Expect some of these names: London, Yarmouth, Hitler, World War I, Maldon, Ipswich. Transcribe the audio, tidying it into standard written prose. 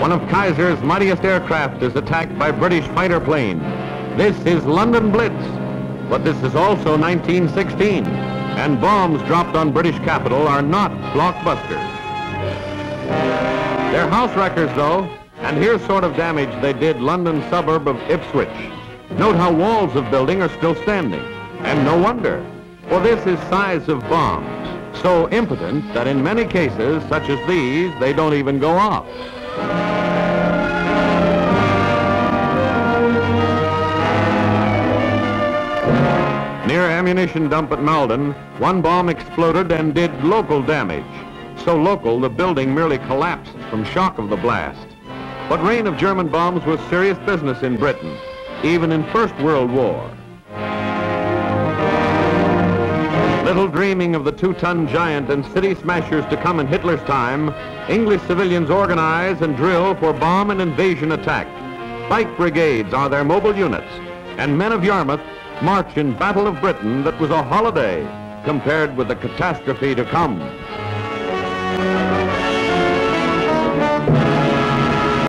one of Kaiser's mightiest aircraft is attacked by British fighter plane. This is London Blitz, but this is also 1916, and bombs dropped on British capital are not blockbusters. They're house wreckers, though, and here's sort of damage they did London suburb of Ipswich. Note how walls of building are still standing, and no wonder, for this is size of bombs, so impotent that in many cases, such as these, they don't even go off. Near ammunition dump at Maldon, one bomb exploded and did local damage. So local, the building merely collapsed from shock of the blast. But rain of German bombs was serious business in Britain, even in First World War. Little dreaming of the two-ton giant and city smashers to come in Hitler's time, English civilians organize and drill for bomb and invasion attack. Bike brigades are their mobile units, and men of Yarmouth march in Battle of Britain that was a holiday compared with the catastrophe to come.